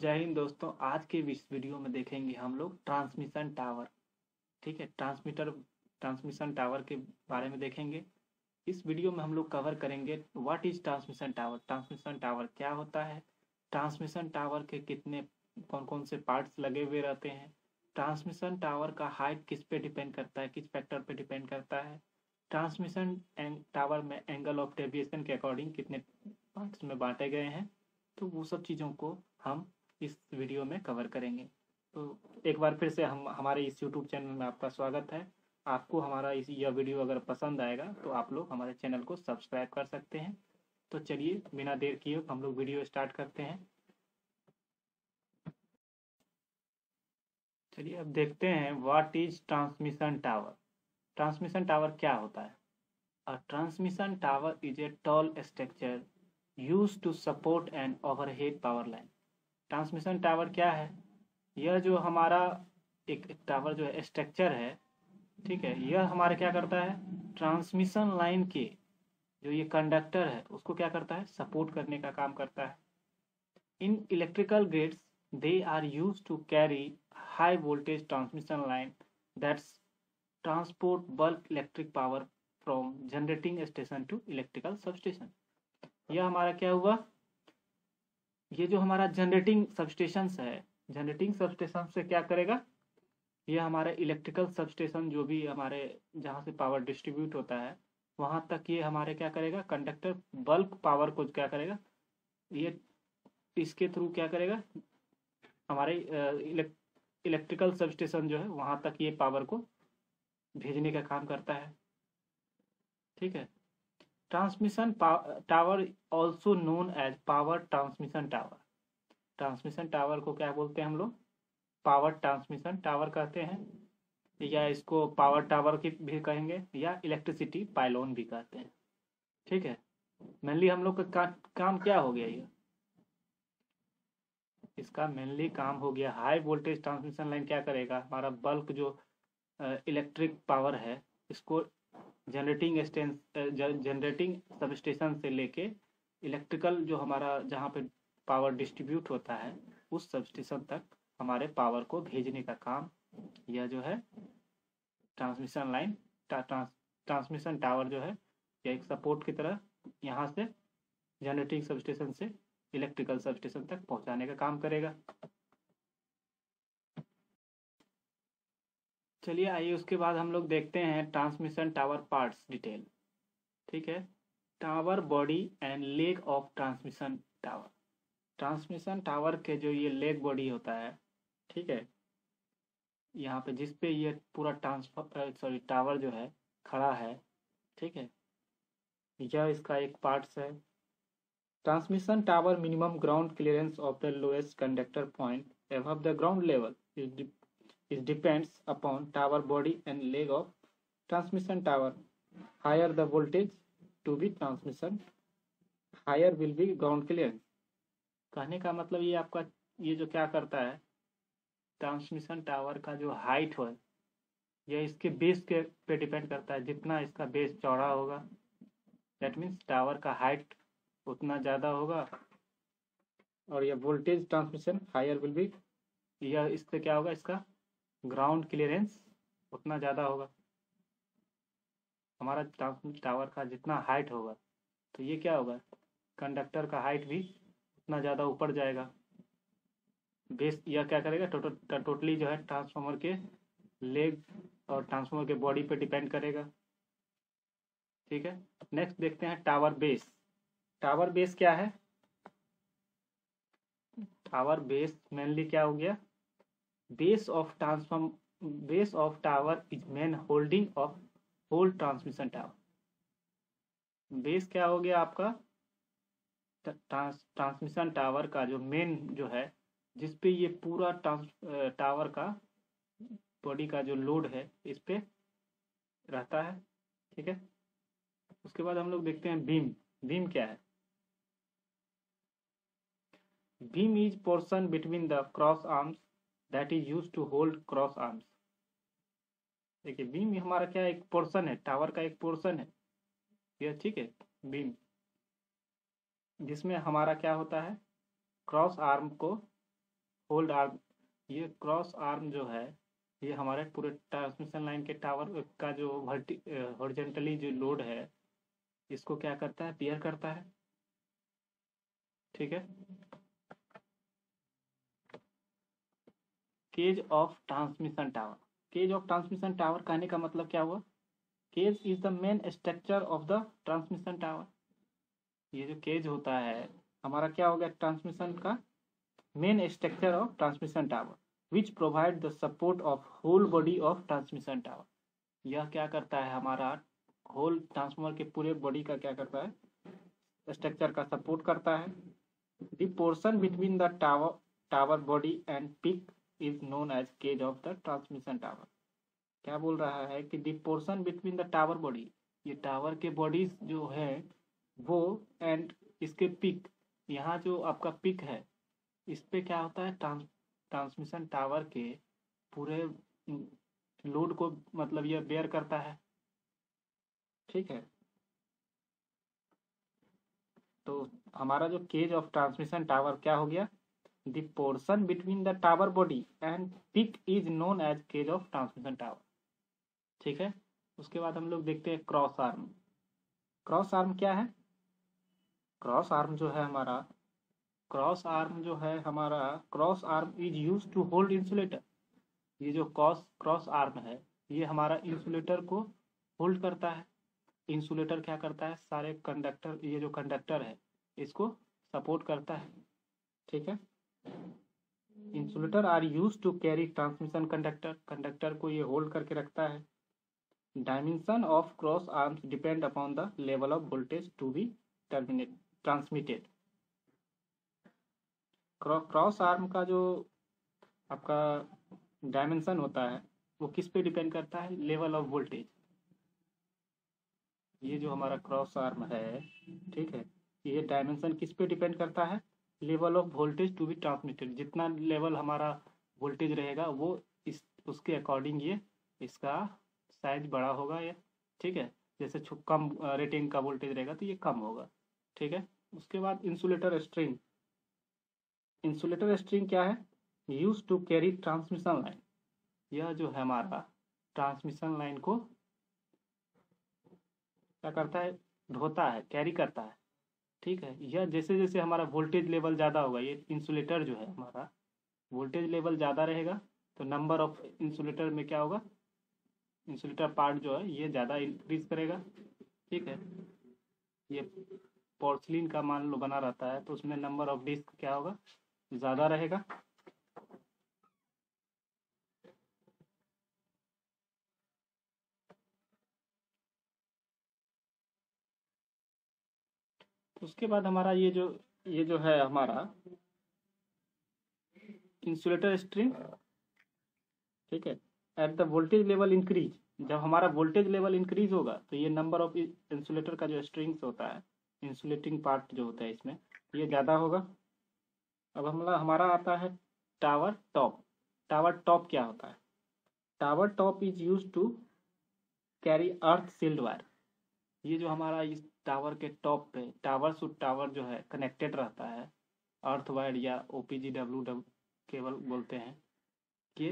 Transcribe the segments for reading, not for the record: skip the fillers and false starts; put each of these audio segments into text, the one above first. जय हिंद दोस्तों, आज के इस वीडियो में देखेंगे हम लोग ट्रांसमिशन टावर। ठीक है, ट्रांसमिशन टावर के बारे में देखेंगे। इस वीडियो में हम लोग कवर करेंगे what is transmission tower, transmission tower क्या होता है, ट्रांसमिशन टावर के कितने कौन कौन से पार्ट्स लगे हुए रहते हैं, ट्रांसमिशन टावर का हाइट किस पे डिपेंड करता है, किस फैक्टर पे डिपेंड करता है, ट्रांसमिशन टावर में एंगल ऑफ डेविएशन के अकॉर्डिंग कितने पार्ट्स में बांटे गए हैं, तो वो सब चीज़ों को हम इस वीडियो में कवर करेंगे। तो एक बार फिर से हमारे इस YouTube चैनल में आपका स्वागत है। आपको हमारा यह वीडियो अगर पसंद आएगा तो आप लोग हमारे चैनल को सब्सक्राइब कर सकते हैं। तो चलिए बिना देर किए हम लोग वीडियो स्टार्ट करते हैं। चलिए अब देखते हैं what is transmission tower. Transmission tower क्या होता है? A transmission tower is a tall structure used to support and overhead power line. Transmission tower क्या है? यह जो हमारा एक टावर जो है स्ट्रक्चर है, ठीक है, यह हमारा क्या करता है, ट्रांसमिशन लाइन के जो ये कंडक्टर है उसको क्या करता है, सपोर्ट करने का काम करता है। In electrical grids they are used to carry high voltage transmission line that's transport bulk electric power from generating station to electrical substation. यह हमारा क्या हुआ, ये जो हमारा जनरेटिंग सबस्टेशन है, जनरेटिंग सबस्टेशन से क्या करेगा, ये हमारा इलेक्ट्रिकल सबस्टेशन जो भी हमारे जहाँ से पावर डिस्ट्रीब्यूट होता है वहाँ तक ये हमारे क्या करेगा, कंडक्टर बल्क पावर को क्या करेगा, ये इसके थ्रू क्या करेगा, हमारे इलेक्ट्रिकल सबस्टेशन जो है वहाँ तक ये पावर को भेजने का काम करता है। ठीक है, transmission tower also known as power transmission tower. Transmission tower को क्या बोलते हैं हम लोग, पावर ट्रांसमिशन टावर कहते हैं, या इसको पावर टावर की भी कहेंगे या इलेक्ट्रिसिटी पाइलोन भी कहते हैं। ठीक है, मेनली हम लोग का काम क्या हो गया, ये इसका मेनली काम हो गया हाई वोल्टेज ट्रांसमिशन लाइन क्या करेगा, हमारा बल्क जो इलेक्ट्रिक पावर है इसको जनरेटिंग सबस्टेशन से लेके इलेक्ट्रिकल जो हमारा जहाँ पे पावर डिस्ट्रीब्यूट होता है उस सबस्टेशन तक हमारे पावर को भेजने का काम यह जो है ट्रांसमिशन लाइन ट्रांसमिशन टावर जो है, यह एक सपोर्ट की तरह यहाँ से जनरेटिंग सबस्टेशन से इलेक्ट्रिकल सबस्टेशन तक पहुँचाने का काम करेगा। चलिए आइए उसके बाद हम लोग देखते हैं ट्रांसमिशन टावर पार्ट्स डिटेल। ठीक है, tower body and leg of transmission tower. Transmission tower के जो ये लेग बॉडी होता है, ठीक है, यहाँ पे जिस पे ये पूरा टावर जो है खड़ा है, ठीक है, यह इसका एक पार्ट्स है। Transmission tower minimum ground clearance of the lowest conductor point above the ground level It depends upon tower body and leg of transmission tower. Higher the voltage to be transmission, higher will be ground clearance. कहने का मतलब ये आपका ये जो क्या करता है, ट्रांसमिशन टावर का जो हाइट हो यह इसके बेस के पे डिपेंड करता है। जितना इसका बेस चौड़ा होगा दैट मीन्स टावर का हाइट उतना ज़्यादा होगा, और यह voltage transmission higher will be, यह इससे क्या होगा, इसका ग्राउंड क्लियरेंस उतना ज़्यादा होगा। हमारा टावर का जितना हाइट होगा तो ये क्या होगा, कंडक्टर का हाइट भी उतना ज़्यादा ऊपर जाएगा। बेस यह क्या करेगा, टोटली जो है ट्रांसफार्मर के लेग और ट्रांसफार्मर के बॉडी पे डिपेंड करेगा। ठीक है, नेक्स्ट देखते हैं टावर बेस। टावर बेस क्या है, टावर बेस मेनली क्या हो गया, base of tower is main holding of whole transmission tower. Base क्या हो गया आपका, ट्रांसमिशन टावर का जो मेन जो है जिस पे ये पूरा टावर का बॉडी का जो लोड है इस पे रहता है। ठीक है, उसके बाद हम लोग देखते हैं बीम। बीम क्या है, beam is portion between the cross arms That is used to hold cross arms. देखिए बीम हमारा क्या एक पोर्शन है, टावर का एक पोर्शन है यह, ठीक है, बीम जिसमें हमारा क्या होता है, क्रॉस आर्म को होल्ड आर्म, ये क्रॉस आर्म जो है ये हमारे पूरे ट्रांसमिशन लाइन के टावर का जो हॉरिजॉन्टली जो लोड है इसको क्या करता है, पियर करता है। ठीक है, cage of transmission tower. Cage of transmission tower कहने का मतलब क्या हुआ, cage is the main structure of the transmission tower. ये जो केज होता है हमारा क्या हो गया, ट्रांसमिशन का main structure of transmission tower which provide the support of whole body of transmission tower. यह क्या करता है, हमारा होल ट्रांसफार्मर के पूरे बॉडी का क्या करता है, स्ट्रक्चर का सपोर्ट करता है। The portion between the tower body and peak is known as cage of the transmission tower. क्या बोल रहा है कि the portion between the tower body, ये टावर के बॉडीज जो है वो एंड इसके पिक, यहाँ जो आपका पिक है इस पे क्या होता है, ट्रांसमिशन टावर के पूरे लोड को मतलब यह बेयर करता है। ठीक है, तो हमारा जो केज ऑफ ट्रांसमिशन टावर क्या हो गया, the portion between the tower body and peak is known as cage of transmission tower. ठीक है, उसके बाद हम लोग देखते हैं क्रॉस आर्म। क्रॉस आर्म क्या है, क्रॉस आर्म जो है हमारा, क्रॉस आर्म जो है हमारा, cross arm is use to hold insulator. ये जो क्रॉस आर्म है ये हमारा इंसुलेटर को होल्ड करता है। इंसुलेटर क्या करता है, सारे कंडक्टर, ये जो कंडक्टर है इसको सपोर्ट करता है। ठीक है, insulator are use to carry transmission conductor, conductor को ये होल्ड करके रखता है। Dimension of cross arms depend upon the level of voltage to be transmitted. Cross arm का जो आपका डायमेंशन होता है वो किस पे डिपेंड करता है, लेवल ऑफ वोल्टेज। ये जो हमारा क्रॉस आर्म है, ठीक है, ये डायमेंशन किस पे डिपेंड करता है, level of voltage to be transmitted. जितना लेवल हमारा वोल्टेज रहेगा वो इस उसके अकॉर्डिंग ये इसका साइज बड़ा होगा ये। ठीक है, जैसे कम रेटिंग का वोल्टेज रहेगा तो ये कम होगा। ठीक है, उसके बाद इंसुलेटर स्ट्रिंग। इंसुलेटर स्ट्रिंग क्या है, use to carry transmission line. यह जो है हमारा ट्रांसमिशन लाइन को क्या करता है, ढोता है, कैरी करता है। ठीक है, यह जैसे जैसे हमारा वोल्टेज लेवल ज़्यादा होगा, ये इंसुलेटर जो है हमारा वोल्टेज लेवल ज़्यादा रहेगा तो नंबर ऑफ इंसुलेटर में क्या होगा, इंसुलेटर पार्ट जो है ये ज़्यादा इंक्रीज करेगा। ठीक है, ये पोर्सलिन का मान लो बना रहता है तो उसमें नंबर ऑफ डिस्क क्या होगा, ज्यादा रहेगा। उसके बाद हमारा ये जो है हमारा इंसुलेटर स्ट्रिंग। ठीक है, at the voltage level increase, जब हमारा वोल्टेज लेवल इंक्रीज होगा तो ये नंबर ऑफ इंसुलेटर का जो स्ट्रिंग्स होता है, इंसुलेटिंग पार्ट जो होता है इसमें ये ज़्यादा होगा। अब हमारा आता है टावर टॉप। टावर टॉप क्या होता है, tower top is use to carry earth shield wire. ये जो हमारा इस टावर के टॉप पे टावर टू टावर जो है कनेक्टेड रहता है, अर्थ वायर या OPGW केबल बोलते हैं, कि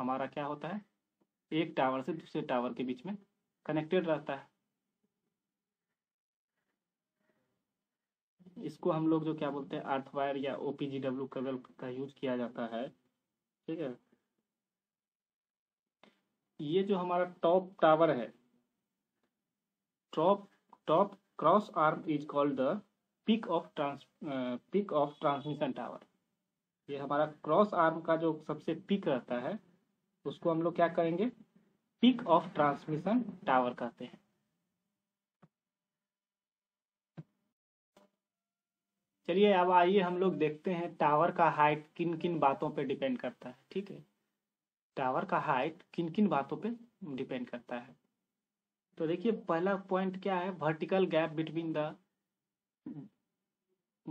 हमारा क्या होता है एक टावर से दूसरे टावर के बीच में कनेक्टेड रहता है। इसको हम लोग जो क्या बोलते हैं, अर्थ वायर या OPGW केबल का यूज किया जाता है। ठीक है, ये जो हमारा टॉप टावर है, top cross arm is called the peak of transmission tower. ये हमारा क्रॉस आर्म का जो सबसे पिक रहता है उसको हम लोग क्या करेंगे, पिक ऑफ ट्रांसमिशन टावर कहते हैं। चलिए अब आइए हम लोग देखते हैं टावर का हाइट किन किन बातों पे डिपेंड करता है। ठीक है, टावर का हाइट किन किन बातों पे डिपेंड करता है, तो देखिए पहला पॉइंट क्या है, vertical gap between the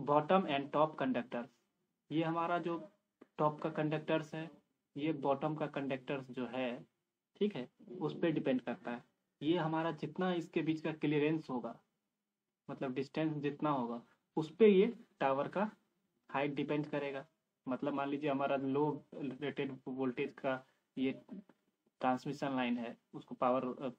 bottom and top conductors. ये हमारा जो टॉप का कंडक्टर्स है ये बॉटम का कंडक्टर्स जो है, ठीक है, उस पर डिपेंड करता है। ये हमारा जितना इसके बीच का क्लियरेंस होगा, मतलब डिस्टेंस जितना होगा, उस पर ये टावर का हाइट डिपेंड करेगा। मतलब मान लीजिए हमारा लो रेटेड वोल्टेज का ये ट्रांसमिशन लाइन है, उसको पावर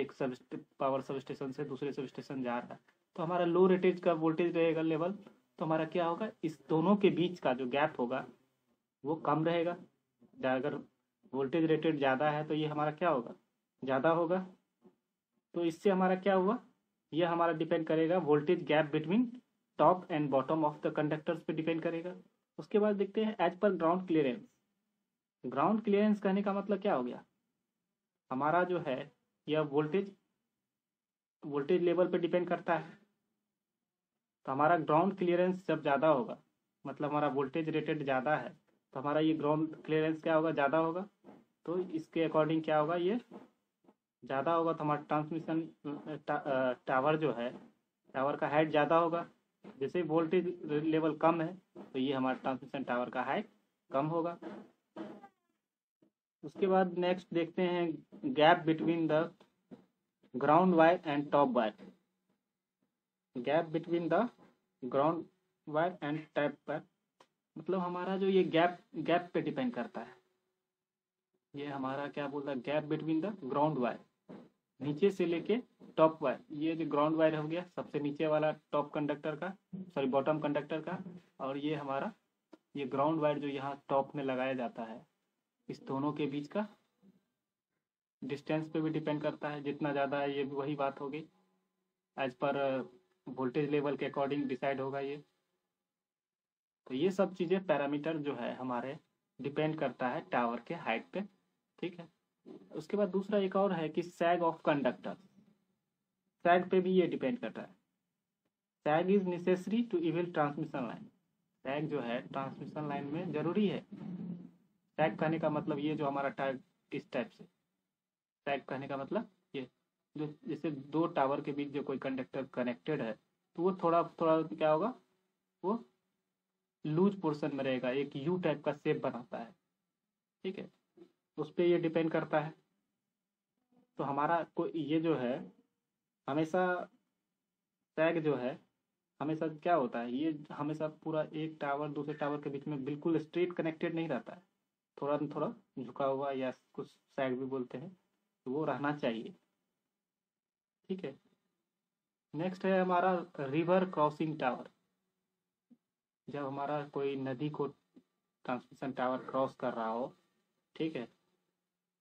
एक सब पावर सब स्टेशन से दूसरे सब स्टेशन जा रहा है, तो हमारा लो रेटेज का वोल्टेज रहेगा लेवल, तो हमारा क्या होगा, इस दोनों के बीच का जो गैप होगा वो कम रहेगा। अगर वोल्टेज रेटेड ज़्यादा है तो ये हमारा क्या होगा, ज़्यादा होगा। तो इससे हमारा क्या हुआ, यह हमारा डिपेंड करेगा voltage gap between top and bottom of the conductors पे डिपेंड करेगा। उसके बाद देखते हैं as per ground clearance. Ground clearance कहने का मतलब क्या हो गया, हमारा जो है यह वोल्टेज लेवल पे डिपेंड करता है, तो हमारा ग्राउंड क्लियरेंस जब ज़्यादा होगा, मतलब हमारा वोल्टेज रेटेड ज़्यादा है, तो हमारा ये ग्राउंड क्लियरेंस क्या होगा, ज़्यादा होगा। तो इसके अकॉर्डिंग क्या होगा, ये ज़्यादा होगा, तो हमारा ट्रांसमिशन टावर जो है, टावर का हाइट ज़्यादा होगा। जैसे वोल्टेज लेवल कम है तो ये हमारा ट्रांसमिशन टावर का हाइट कम होगा। उसके बाद नेक्स्ट देखते हैं gap between the ground wire and top wire. Gap between the ground wire and top wire मतलब हमारा जो ये गैप पे डिपेंड करता है, ये हमारा क्या बोलता है, gap between the ground wire, नीचे से लेके टॉप वायर। ये जो ग्राउंड वायर हो गया सबसे नीचे वाला टॉप कंडक्टर का, सॉरी बॉटम कंडक्टर का, और ये हमारा ये ग्राउंड वायर जो यहाँ टॉप में लगाया जाता है, इस दोनों के बीच का डिस्टेंस पे भी डिपेंड करता है, जितना ज़्यादा है। ये भी वही बात हो गई, एज पर वोल्टेज लेवल के अकॉर्डिंग डिसाइड होगा ये। तो ये सब चीज़ें पैरामीटर जो है हमारे डिपेंड करता है टावर के हाइट पे, ठीक है। उसके बाद दूसरा एक और है कि सैग ऑफ कंडक्टर। सैग पे भी ये डिपेंड करता है। Sag is necessary to even transmission line. Sag जो है ट्रांसमिशन लाइन में जरूरी है। सैग कहने का मतलब ये जो हमारा टाइप, इस टाइप से सैग कहने का मतलब ये जो, जैसे दो टावर के बीच जो कोई कंडक्टर कनेक्टेड है तो वो थोड़ा थोड़ा क्या होगा, वो लूज पोर्शन में रहेगा, एक यू टाइप का शेप बनाता है, ठीक है, उस पर यह डिपेंड करता है। तो हमारा को ये जो है हमेशा सैग जो है हमेशा क्या होता है, ये हमेशा पूरा एक टावर दूसरे टावर के बीच में बिल्कुल स्ट्रेट कनेक्टेड नहीं रहता है, थोड़ा न थोड़ा झुका हुआ या कुछ सैग भी बोलते हैं, तो वो रहना चाहिए, ठीक है। नेक्स्ट है हमारा रिवर क्रॉसिंग टावर। जब हमारा कोई नदी को ट्रांसमिशन टावर क्रॉस कर रहा हो, ठीक है,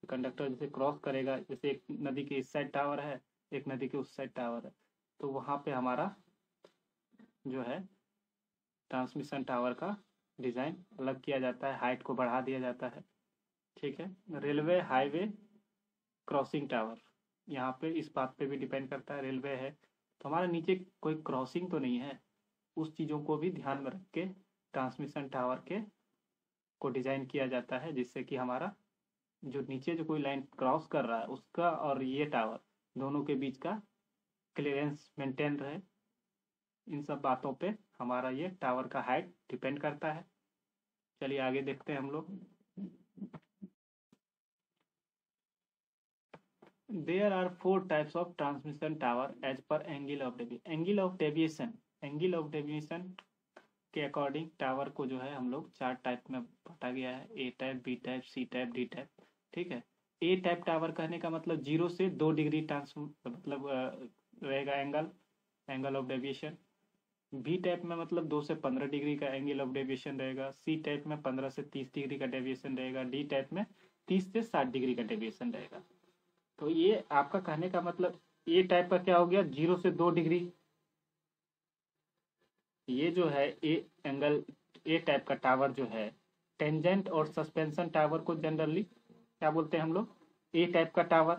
कंडक्टर जैसे क्रॉस करेगा, जैसे एक नदी के इस साइड टावर है, एक नदी के उस साइड टावर है, तो वहाँ पे हमारा जो है ट्रांसमिशन टावर का डिज़ाइन अलग किया जाता है, हाइट को बढ़ा दिया जाता है, ठीक है। रेलवे हाईवे क्रॉसिंग टावर, यहाँ पे इस बात पे भी डिपेंड करता है, रेलवे है तो हमारे नीचे कोई क्रॉसिंग तो नहीं है, उस चीज़ों को भी ध्यान में रख के ट्रांसमिशन टावर के को डिज़ाइन किया जाता है, जिससे कि हमारा जो नीचे जो कोई लाइन क्रॉस कर रहा है उसका और ये टावर दोनों के बीच का क्लियरेंस मेंटेन रहे। इन सब बातों पे हमारा ये टावर का हाइट डिपेंड करता है। चलिए आगे देखते हैं हम लोग। There are 4 types of transmission tower as per angle of deviation. Angle of deviation, angle of deviation के अकॉर्डिंग टावर को जो है हम लोग 4 टाइप में बांटा गया है, A type, B type, C type, D type, ठीक है। ए टाइप टावर कहने का मतलब 0 से 2 डिग्री मतलब रहेगा angle of deviation. B type में मतलब 2 से 15 डिग्री का एंगल ऑफ डेविएशन रहेगा। सी टाइप में 15 से 30 डिग्री का डेविएशन रहेगा। डी टाइप में 30 से 60 डिग्री का डेविएशन रहेगा। तो ये आपका कहने का मतलब ए टाइप का क्या हो गया, 0 से 2 डिग्री। ये जो है ए एंगल ए टाइप का टावर जो है टेंजेंट और सस्पेंशन टावर को जनरली क्या बोलते हैं हम लोग, ए टाइप का टावर,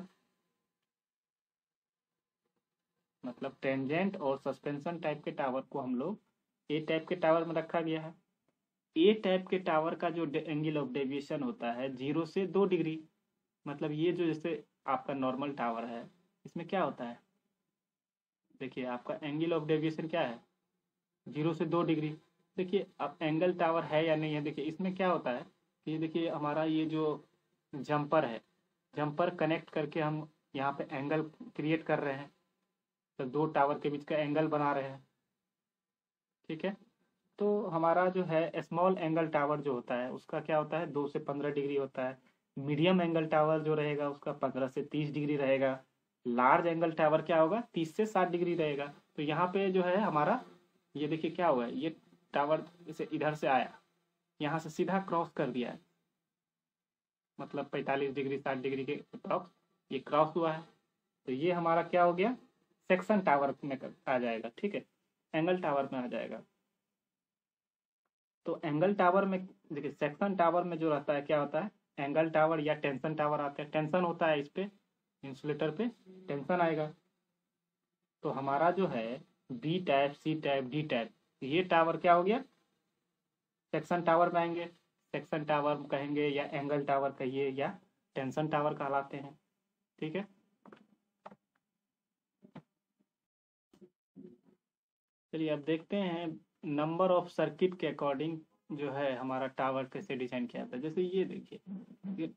मतलब टेंजेंट और सस्पेंशन टाइप के टावर को हम लोग ए टाइप के टावर में रखा गया है। ए टाइप के टावर का जो एंगल ऑफ डेविएशन होता है 0 से 2 डिग्री, मतलब ये जो जैसे आपका नॉर्मल टावर है इसमें क्या होता है, देखिए आपका एंगल ऑफ डेविएशन क्या है, 0 से 2 डिग्री। देखिए अब एंगल टावर है या नहीं है, देखिए इसमें क्या होता है कि देखिए हमारा ये जो जम्पर है, जम्पर कनेक्ट करके हम यहाँ पे एंगल क्रिएट कर रहे हैं, तो 2 टावर के बीच का एंगल बना रहे हैं, ठीक है। तो हमारा जो है स्मॉल एंगल टावर जो होता है उसका क्या होता है 2 से 15 डिग्री होता है। मीडियम एंगल टावर जो रहेगा उसका 15 से 30 डिग्री रहेगा। लार्ज एंगल टावर क्या होगा 30 से 60 डिग्री रहेगा। तो यहाँ पे जो है हमारा ये देखिए क्या हुआ है, ये टावर इसे इधर से आया, यहाँ से सीधा क्रॉस कर दिया है, मतलब 45 डिग्री 60 डिग्री के अप्रॉक्स ये क्रॉस हुआ है। तो ये हमारा क्या हो गया सेक्शन टावर में आ जाएगा, ठीक है, एंगल टावर में आ जाएगा। तो एंगल टावर में देखिए सेक्शन टावर में जो रहता है क्या होता है एंगल टावर या टेंशन टावर आते हैं। टेंशन होता है इस पे इंसुलेटर पे टेंशन आएगा। तो हमारा जो है B type C type D type ये टावर क्या हो गया सेक्शन टावर में आएंगे। सेक्शन टावर कहेंगे या एंगल टावर कहिए या टेंशन टावर कहलाते हैं, ठीक है। चलिए अब देखते हैं नंबर ऑफ सर्किट के अकॉर्डिंग जो है हमारा टावर कैसे डिजाइन किया जाता है। जैसे ये देखिए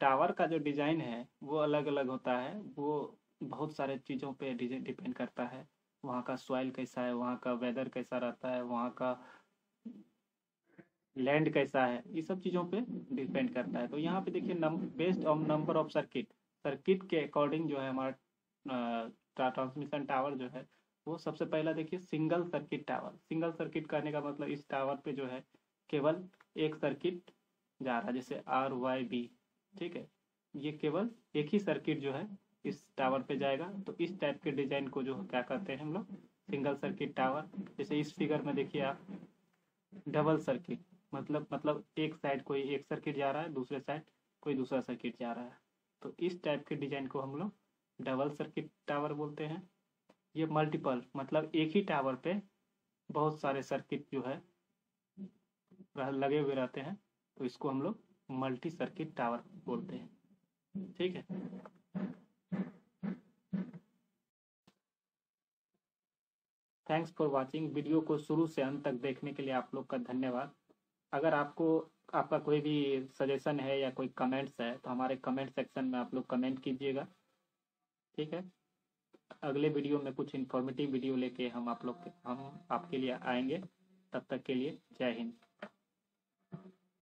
टावर का जो डिजाइन है वो अलग अलग होता है, वो बहुत सारे चीज़ों पे डिपेंड करता है। वहाँ का सॉइल कैसा है, वहाँ का वेदर कैसा रहता है, वहाँ का लैंड कैसा है, ये सब चीज़ों पे डिपेंड करता है। तो यहाँ पे देखिए based on number of circuit, circuit के अकॉर्डिंग जो है हमारा ट्रांसमिशन टावर जो है वो सबसे पहला देखिए single circuit tower. Single circuit कहने का मतलब इस टावर पे जो है केवल एक सर्किट जा रहा है, जैसे RYB, ठीक है, ये केवल एक ही सर्किट जो है इस टावर पे जाएगा। तो इस टाइप के डिजाइन को जो क्या कहते हैं हम लोग सिंगल सर्किट टावर। जैसे इस फिगर में देखिए आप डबल सर्किट, मतलब एक साइड कोई एक सर्किट जा रहा है, दूसरे साइड कोई दूसरा सर्किट जा रहा है। तो इस टाइप के डिजाइन को हम लोग डबल सर्किट टावर बोलते हैं। ये मल्टीपल मतलब एक ही टावर पे बहुत सारे सर्किट जो है लगे हुए रहते हैं, तो इसको हम लोग मल्टी सर्किट टावर बोलते हैं, ठीक है। Thanks for watching. वीडियो को शुरू से अंत तक देखने के लिए आप लोग का धन्यवाद। अगर आपको आपका कोई भी सजेशन है या कोई कमेंट्स है तो हमारे कमेंट सेक्शन में आप लोग कमेंट कीजिएगा, ठीक है। अगले वीडियो में कुछ इन्फॉर्मेटिव वीडियो लेके हम आपके लिए आएंगे। तब तक के लिए जय हिंद।